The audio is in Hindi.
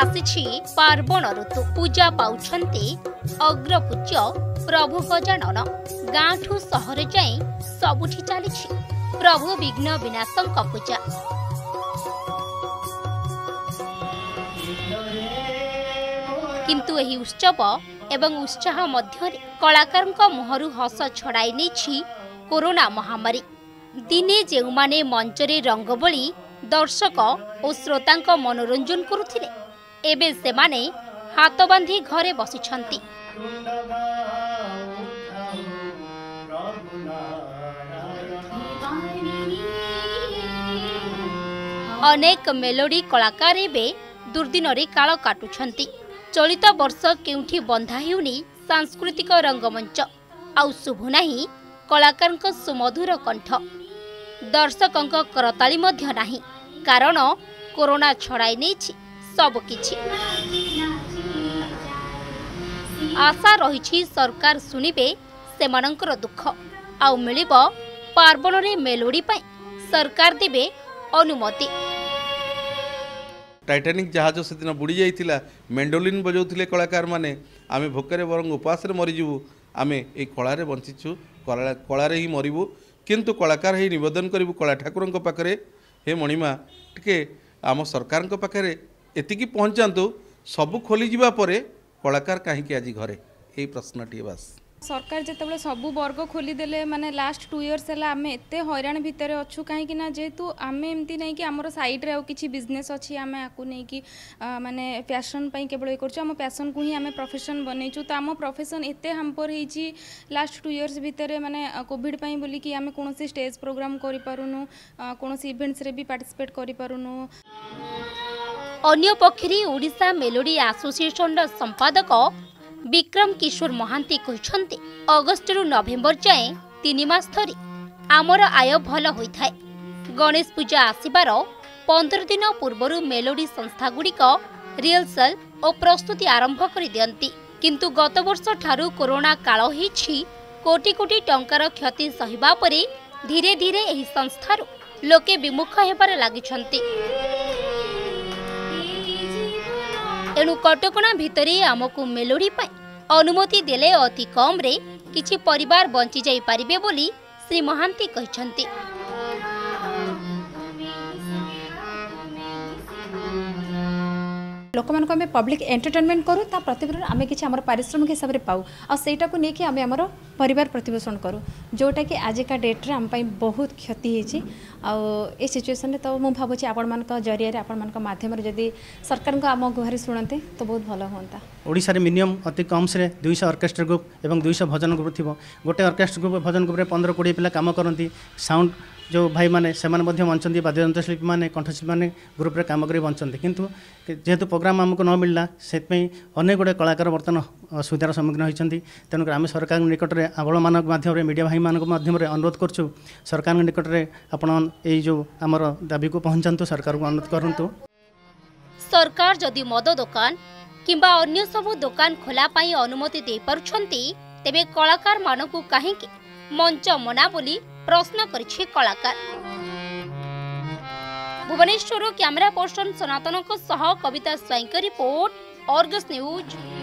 आसी पार्वण ऋतु पूजा पाउछंती अग्रपूज्य प्रभु गजानन गाँठू सहर जाए सबुठी चली प्रभु विघ्न विनाशक पूजा। किंतु एही उत्सव एवं उत्साह मध्य कलाकारंका मुहरु हस छड़ाई नहीं कोरोना महामारी। दिने जे माने मंचरे रंगबोली दर्शक और श्रोतांका मनोरंजन करुथिले, एबे से माने हाथ बांधी घरे बसिछंती। अनेक मेलोडी कलाकार एबे दुर्दिन रे काल काटुछंती। चलित वर्ष केउठी बंधा हेउनी सांस्कृतिक रंगमंच आउ शुभु नाही कलाकारंक सुमधुर कंठ, दर्शकंक करताली मध्य नाही, कारण कोरोना छड़ाई नेछि सब किछि। आशा रहिछि सरकार सुनिबे सेमानंकर दुख आउ मिलिबो पार्वण रे मेलोडी पई सरकार देबे अनुमति। टाइटानिक जहाज से दिन बुड़ी जाइतिला, मेंडोलिन बजाउथिले कलाकार माने, आमे भोकरे वरंग उपास रे मरिजिबु, आमे ए कला रे बंचिछु, कला रे ही मरिबु। किंतु कलाकार हे निवेदन करिबु कला ठाकुरंक पाखरे, हे मणिमा टिके आम सरकारंक पाखरे एतिकी पहुँचातु, सबु खोली जिबा परे कलाकार काहेकि आजि घरे, ए प्रश्नटी बस। सरकार जितेबाला सबू वर्ग खोलीदेले माने लास्ट 2 इयर्स है आम एत हैराण भितर अच्छू कहीं जेहेतु आम एमती नहीं कि आमर सैड्रे आ कि बिजनेस अच्छी आम आपको नहीं कि माने पैशन केवल ये करम पैशन को ही आम प्रोफेशन बनईचु। तो आम प्रोफेशन एत हाम्पर होती लास्ट 2 इयर्स भितर माने कोविड बोलिकी आम कौन स्टेज प्रोग्राम करूँ, कौन इवेंट्स भी पार्टिसिपेट करूँ। अन्यपक्षे ओडिशा मेलोडी एसोसिएशन संपादक विक्रम किशोर महांती कहते अगस्त रु नवेम्बर जाए 3 मास धरी आमर आय भल होइथाय। गणेश पूजा आसबार 15 दिन पूर्वरु मेलोडी संस्थागुड़िक रिहर्सल और प्रस्तुति आरंभ कर दियंती। किंतु गत वर्ष ठारू कोरोना काल होईछि, कोटी कोटी टंकार क्षति सहिबा परे धीरे धीरे एही संस्थारु लोके विमुख हेबार लागिछंती। एणु कटकणा भितरे आमको मेलोडी पाई अनुमति देले अति कम रे किछि परिवार बंची जाई पारिबे बोली श्री महांती कहिसंती। लोक मानक आम पब्लिक एंटरटेनमेंट करूँ, ता प्रतिफलन आम कि आम पारिश्रमिक हिसाब से पाऊ आ सेटा को लेकिन आम आम परिवार प्रतिपोषण करूँ, जोटा कि आजिका डेट्रे आम बहुत क्षति होती। आ सिचुएसन तो मुझे भावी आपण जरिया आपध्यम जदि सरकार आम गुहारि शुणते तो बहुत भल हाँ। ओडिशा रे मिनिमम अति कम से 200 ऑर्केस्ट्रा ग्रुप एवं 200 भजन ग्रुप थी। गोटे ऑर्केस्ट्रा ग्रुप भजन ग्रुप 15-20 पिला काम करती। साउंड जो भाई माने सेमान मध्य बंचती, वाद्ययंत्रशिल्पी माने कंठशिल्पी माने ग्रुप रे काम करी बंचती। किंतु जेहेतु प्रोग्राम आमको न मिलला से अनेक गुड़े कलाकार बर्तन असुविधार सम्मुखीन होती। तेणुकर आम सरकार निकट में आम माध्यम मीडिया भाई मान माध्यम अनुरोध करूँ, सरकार निकट में आपण जो आमर दाबी को पहुँचातु, सरकार को अनुरोध करूँ। सरकार जदि मद दुकान किंबा अन्य सबू दुकान खोलापाई अनुमति दे पारुछंती, तेबे कलाकार मानकु काहेकि मंच मना बोली प्रश्न करिछि कलाकार। भुवनेश्वर कैमरा पर्सन सनातन सह Kavita Swain report, Argus news.